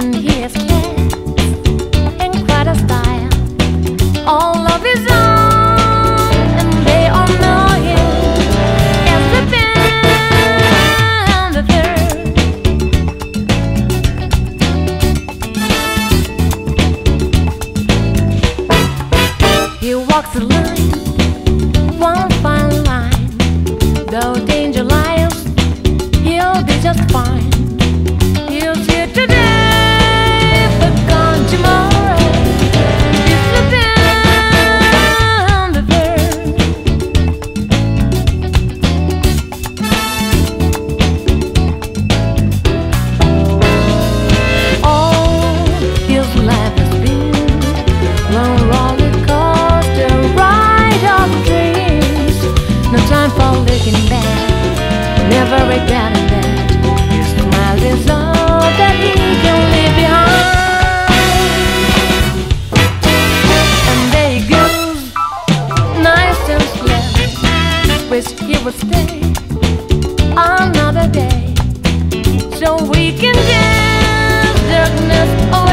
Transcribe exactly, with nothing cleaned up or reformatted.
in his case in quite a style, all of his own, and they all know him as the Panther. He walks the line, one fine line, though danger lies, he'll be just fine. Never regretted that. His smile is all that he can leave behind. And there he goes, nice and slim. Wish he would stay another day, so we can just darkness.